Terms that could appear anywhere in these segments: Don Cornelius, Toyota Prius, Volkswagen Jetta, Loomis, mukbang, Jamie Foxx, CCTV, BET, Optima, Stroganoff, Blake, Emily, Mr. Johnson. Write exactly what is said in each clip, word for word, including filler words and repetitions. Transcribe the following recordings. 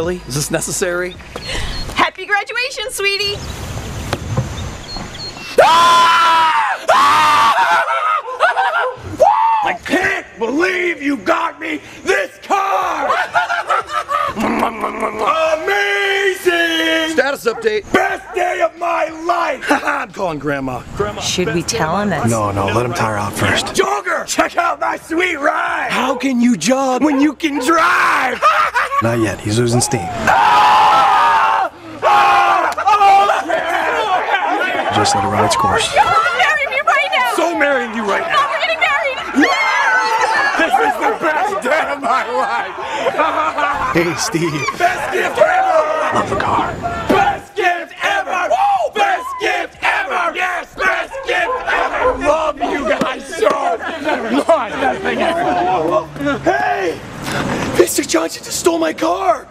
Really? Is this necessary? Happy graduation, sweetie! I can't believe you got me this car! Amazing! Status update. Best day of my life! I'm calling Grandma. Grandma. Should we tell him that? No, no, let him tire out first. Jogger! Check out my sweet ride! How can you jog when you can drive? Not yet, he's losing steam. Just let it ride its course. I'm marrying you right now! So marrying you right now! Oh, we're getting married! Yeah! This is the best day of my life! Hey, Steve. Best gift ever! Love the car. Best gift ever! Woo! Best gift ever! Yes! Best gift ever! Love you guys so much! Nothing ever. Hey! Mister Johnson just stole my car!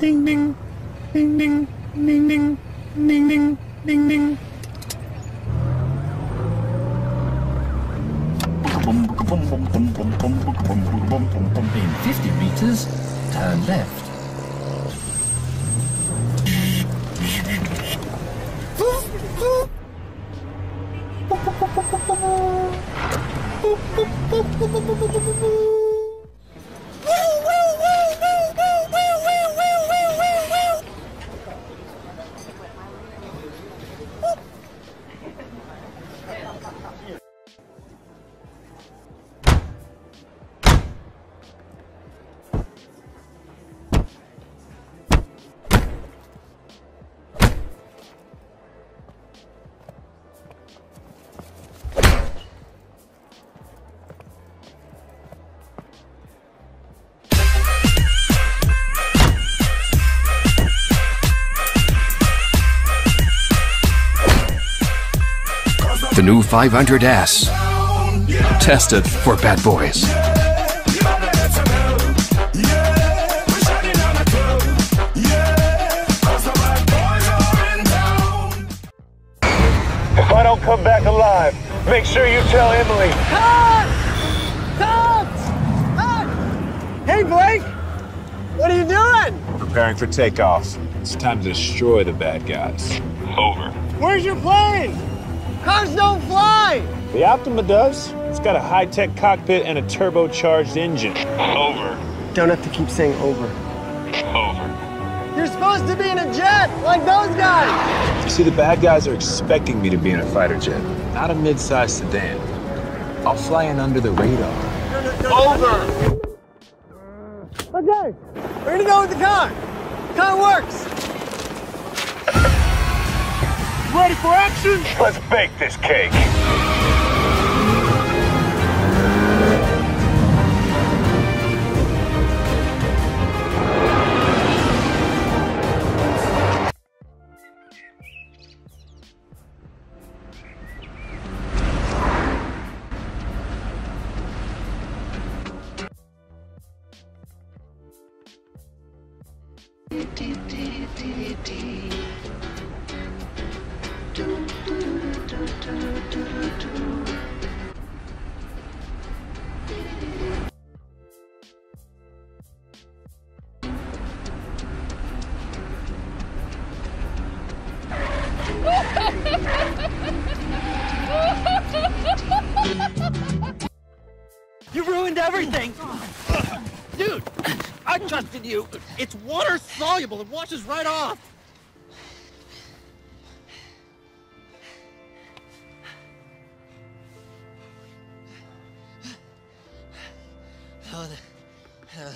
Ding ding, ding ding, ding ding, ding ding, ding ding. In fifty meters, turn left. The new five hundred S, tested for bad boys. If I don't come back alive, make sure you tell Emily. Cut! Cut! Cut! Hey, Blake! What are you doing? Preparing for takeoff. It's time to destroy the bad guys. Over. Where's your plane? Cars don't fly! The Optima does. It's got a high-tech cockpit and a turbocharged engine. Over. Don't have to keep saying over. Over. You're supposed to be in a jet, like those guys! You see, the bad guys are expecting me to be in a fighter jet, not a mid-sized sedan. I'll fly in under the radar. Over. Okay, we're gonna go with the con. The con works. Ready for action? Let's bake this cake. You ruined everything! Dude, I trusted you. It's water soluble. It washes right off. Oh, the, uh...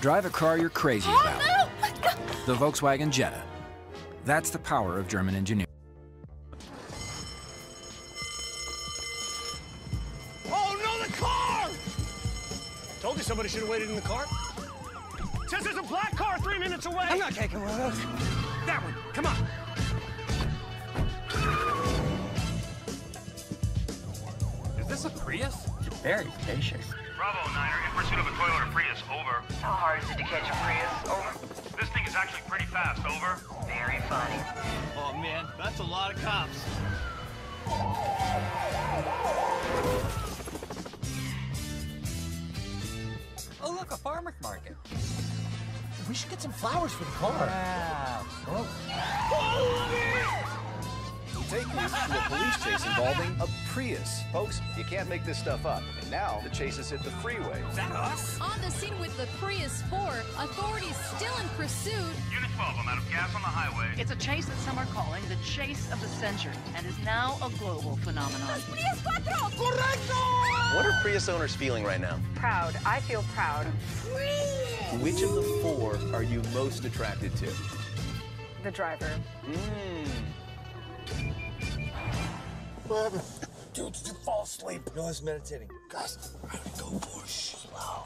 Drive a car you're crazy about. Oh, no! The Volkswagen Jetta. That's the power of German engineering. Oh no, the car! Told you somebody should have waited in the car. It says there's a black car three minutes away. I'm not taking one of those. That one. Come on. Is this a Prius? It's very spacious. Bravo, Niner, in pursuit of a Toyota Prius, over. How hard is it to catch a Prius, over? This thing is actually pretty fast, over. Very funny. Oh man, that's a lot of cops. Oh look, a farmer's market. We should get some flowers for the car. Yeah. Oh. Oh, taking us to a police chase involving a Prius. Folks, you can't make this stuff up. And now the chase has hit the freeway. Is that us? On the scene with the Prius four, authorities still in pursuit. Unit twelve, I'm out of gas on the highway. It's a chase that some are calling the chase of the century and is now a global phenomenon. What are Prius owners feeling right now? Proud. I feel proud. Prius! Which of the four are you most attracted to? The driver. Mmm. Dude, did you fall asleep? No, I was meditating. Guys, we're gonna go for slow.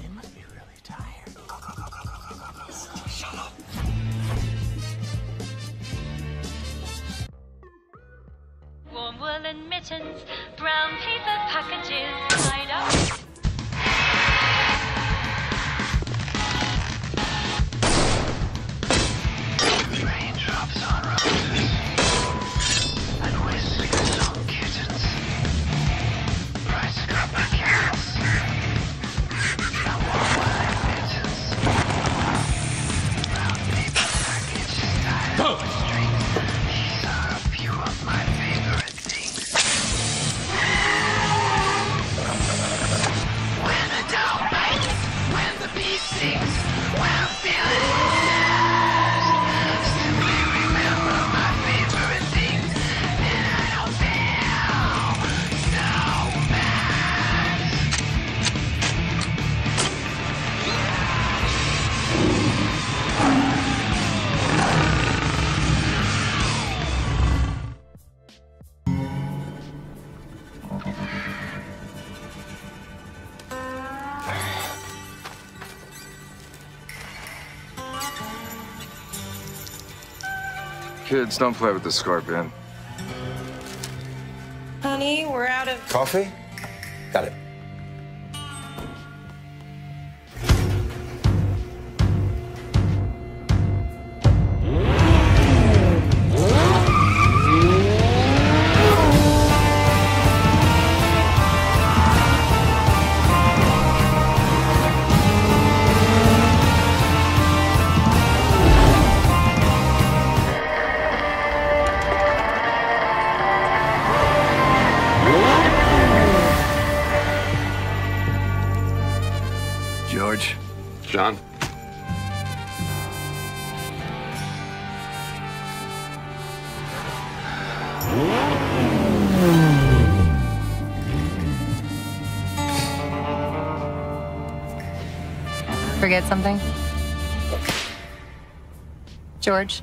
They must be really tired. Go, go, go, go, go, go, go, go. Shut up. Warm woolen mittens, brown paper packages, tied up. Kids, don't play with the scarf in. Honey, we're out of... Coffee? Got it. George. John. Forget something? George?